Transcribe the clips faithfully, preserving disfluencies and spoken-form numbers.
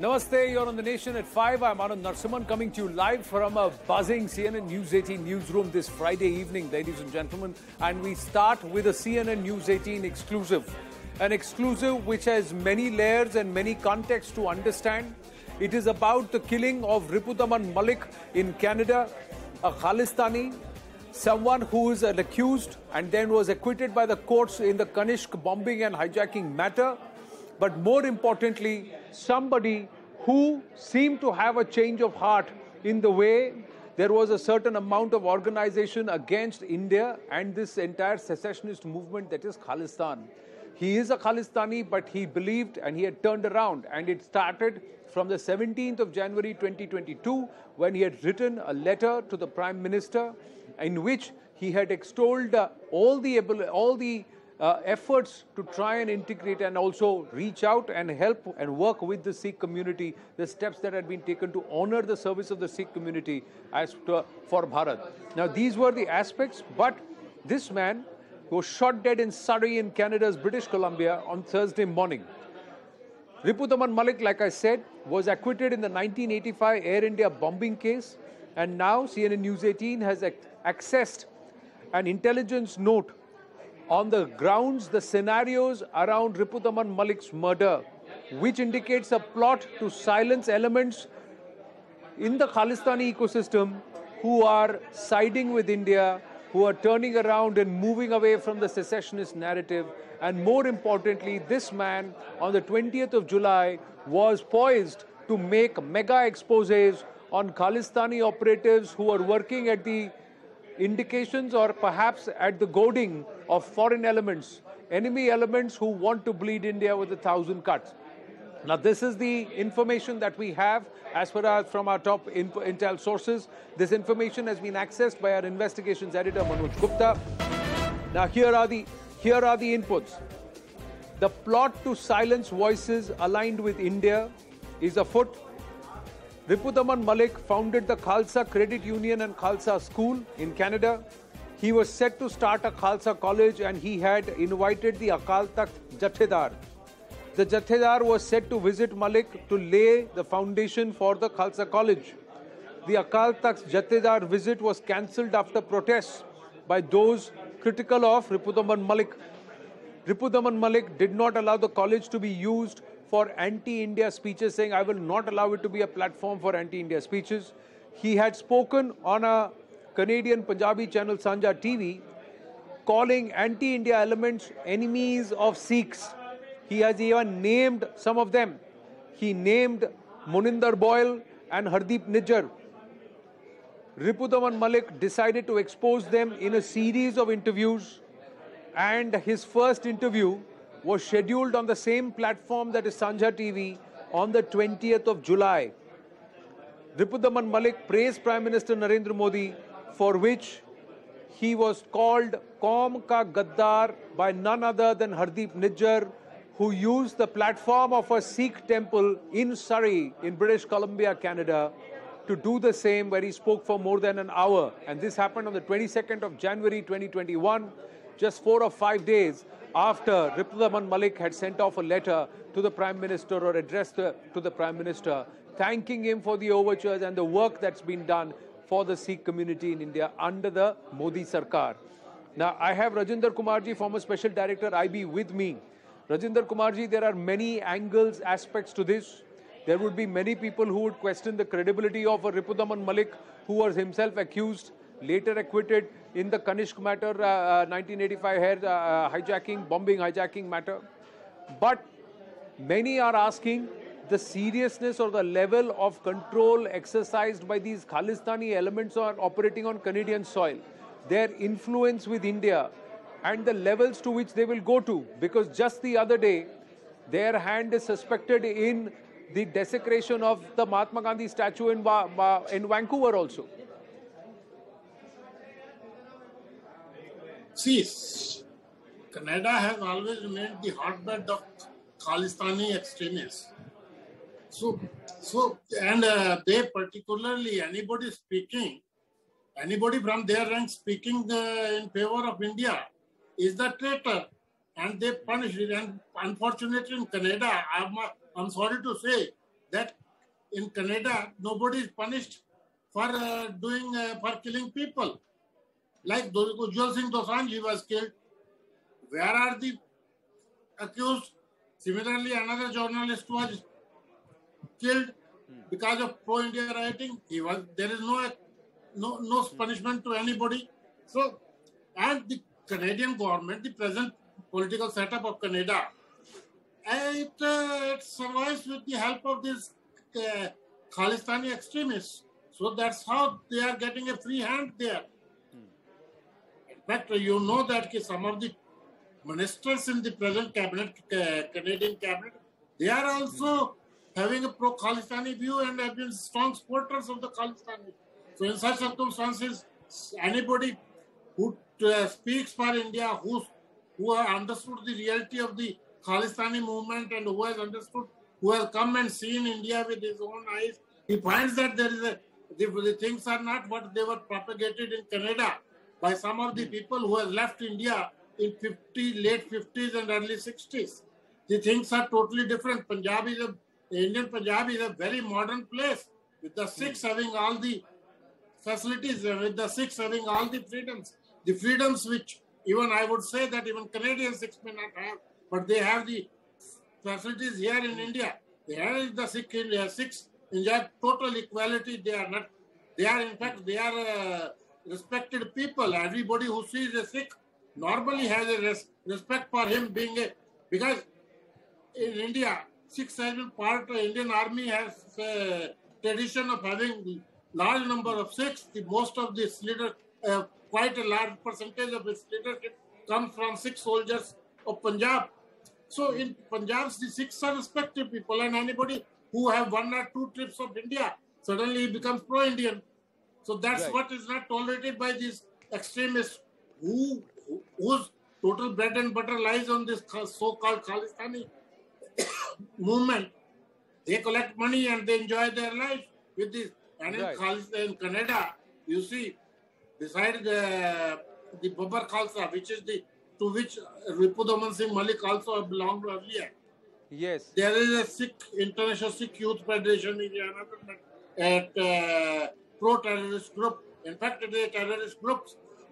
Namaste, you're on The Nation at five. I'm Anand Narasimhan coming to you live from a buzzing C N N News eighteen newsroom this Friday evening, ladies and gentlemen. And we start with a C N N News eighteen exclusive. An exclusive which has many layers and many contexts to understand. It is about the killing of Ripudaman Malik in Canada, a Khalistani, someone who is an accused and then was acquitted by the courts in the Kanishk bombing and hijacking matter. But more importantly, somebody who seemed to have a change of heart in the way there was a certain amount of organization against India and this entire secessionist movement that is Khalistan. He is a Khalistani, but he believed and he had turned around, and it started from the seventeenth of January twenty twenty-two when he had written a letter to the Prime Minister in which he had extolled uh, all the able, all the Uh, efforts to try and integrate and also reach out and help and work with the Sikh community, the steps that had been taken to honor the service of the Sikh community as to, for Bharat. Now, these were the aspects, but this man was shot dead in Surrey in Canada's British Columbia on Thursday morning. Ripudaman Malik, like I said, was acquitted in the nineteen eighty-five Air India bombing case, and now C N N News eighteen has ac accessed an intelligence note on the grounds, the scenarios around Ripudaman Malik's murder, which indicates a plot to silence elements in the Khalistani ecosystem who are siding with India, who are turning around and moving away from the secessionist narrative. And more importantly, this man on the twentieth of July was poised to make mega exposés on Khalistani operatives who are working at the indications or perhaps at the goading of foreign elements, enemy elements who want to bleed India with a thousand cuts. Now, this is the information that we have as far as from our top intel sources. This information has been accessed by our investigations editor, Manoj Gupta. Now, here are the, here are the inputs. The plot to silence voices aligned with India is afoot. Ripudaman Malik founded the Khalsa Credit Union and Khalsa School in Canada. He was set to start a Khalsa College and he had invited the Akal Takht Jathedar. The Jathedar was set to visit Malik to lay the foundation for the Khalsa College. The Akal Takht Jathedar visit was cancelled after protests by those critical of Ripudaman Malik. Ripudaman Malik did not allow the college to be used for anti-India speeches, saying, I will not allow it to be a platform for anti-India speeches. He had spoken on a Canadian Punjabi channel, Sanjha T V, calling anti-India elements enemies of Sikhs. He has even named some of them. He named Maninder Boyle and Hardeep Nijjar. Ripudaman Malik decided to expose them in a series of interviews, and his first interview was scheduled on the same platform that is Sanjha T V on the twentieth of July. Ripudaman Malik praised Prime Minister Narendra Modi, for which he was called Kaum Ka Gaddar by none other than Hardeep Nijjar, who used the platform of a Sikh temple in Surrey in British Columbia, Canada, to do the same, where he spoke for more than an hour. And this happened on the twenty-second of January twenty twenty-one, just four or five days after Ripudaman Malik had sent off a letter to the Prime Minister or addressed to the Prime Minister, thanking him for the overtures and the work that's been done for the Sikh community in India under the Modi Sarkar. Now, I have Rajinder Kumarji, former Special Director, I B, with me. Rajinder Kumarji, there are many angles, aspects to this. There would be many people who would question the credibility of a Ripudaman Malik, who was himself accused, later acquitted in the Kanishk matter, uh, nineteen eighty-five uh, hijacking, bombing, hijacking matter. But many are asking the seriousness or the level of control exercised by these Khalistani elements who are operating on Canadian soil, their influence with India, and the levels to which they will go to. Because just the other day, their hand is suspected in the desecration of the Mahatma Gandhi statue in, Va in Vancouver also. See, Canada has always remained the hotbed of Khalistani extremists. So, so and uh, they particularly, anybody speaking, anybody from their rank speaking uh, in favor of India is the traitor, and they punish it. And unfortunately in Canada, I'm, I'm sorry to say, that in Canada, nobody is punished for uh, doing, uh, for killing people. Like Ujjwal Singh Dosanjh was killed. Where are the accused? Similarly, another journalist was killed because of pro-India rioting. He was, there is no, no, no punishment to anybody. So, and the Canadian government, the present political setup of Canada, it, uh, it survives with the help of these uh, Khalistani extremists. So that's how they are getting a free hand there. In fact, you know that some of the ministers in the present cabinet, uh, Canadian cabinet, they are also having a pro-Khalistani view and have been strong supporters of the Khalistani. So in such circumstances, anybody who uh, speaks for India, who's, who has understood the reality of the Khalistani movement and who has understood, who has come and seen India with his own eyes, he finds that there is a, the, the things are not what they were propagated in Canada by some of the people who have left India in late fifties and early sixties. The things are totally different. Punjab is a, the Indian Punjab is a very modern place, with the Sikhs having all the facilities, with the Sikhs having all the freedoms. The freedoms which even I would say that even Canadian Sikhs may not have, but they have the facilities here in India. Here the Sikh India Sikhs enjoy total equality. They are not, they are in fact, they are uh, respected people. Everybody who sees a Sikh normally has a res respect for him being a, because in India, Sikhs have been part, the Indian army has a tradition of having large number of Sikhs. The most of this leader, uh, quite a large percentage of its leadership comes from Sikh soldiers of Punjab. So in Punjab, the Sikhs are respected people, and anybody who have one or two trips of India suddenly becomes pro-Indian. So that's right. What is not tolerated by these extremists who whose total bread and butter lies on this so-called Khalistani movement. They collect money and they enjoy their life with this. And in, right. Khalsa, in Canada, you see, besides uh, the Babar Khalsa, which is the to which Ripudaman Singh Malik also belonged earlier. Yes. There is a Sikh International Sikh Youth Federation in another uh, pro-terrorist group. In fact, it is a terrorist group.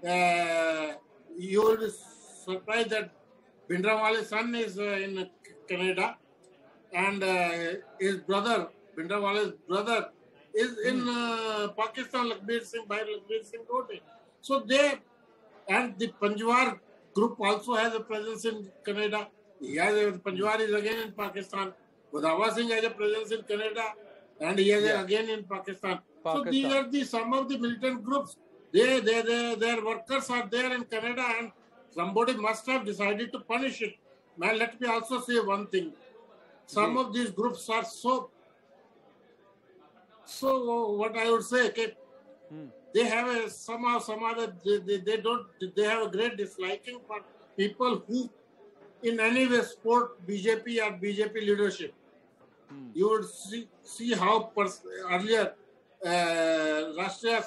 Uh, you will be surprised that Bhindranwale's son is uh, in Canada, and uh, his brother, Bhindranwale's brother, is in uh, Pakistan. Lakhbir Singh, by Lakhbir Singh wrote it. So they, and the Panjwar group also has a presence in Canada. He has a, Panjwar is again in Pakistan. Kudawa Singh has a presence in Canada, and he has yeah. a, again in Pakistan. Pakistan. So these are the some of the militant groups. They, they, they, their workers are there in Canada, and somebody must have decided to punish it. Now, let me also say one thing. Some yeah. of these groups are so, so what I would say, okay, hmm. they have a, somehow, somehow, they, they, they don't, they have a great disliking for people who in any way support B J P or B J P leadership. Hmm. You would see, see how earlier uh, Rashtriya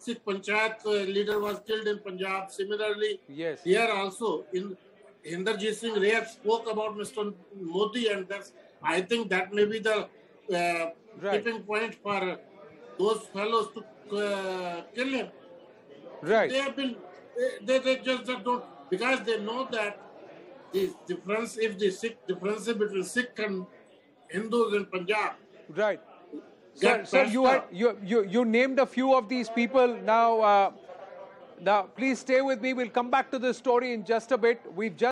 Sikh Panchayat uh, leader was killed in Punjab. Similarly, yes. here also, in Inderji Singh Rayad spoke about Mister Modi, and that's, I think that may be the uh, right. tipping point for those fellows to uh, kill him. Right. They have been, they, they just don't, because they know that the difference, if the Sikh, difference between Sikh and Hindus in Punjab. Right. Sir, sir you, had, you, you, you named a few of these people. Now, uh, now, please stay with me. We'll come back to this story in just a bit. We've just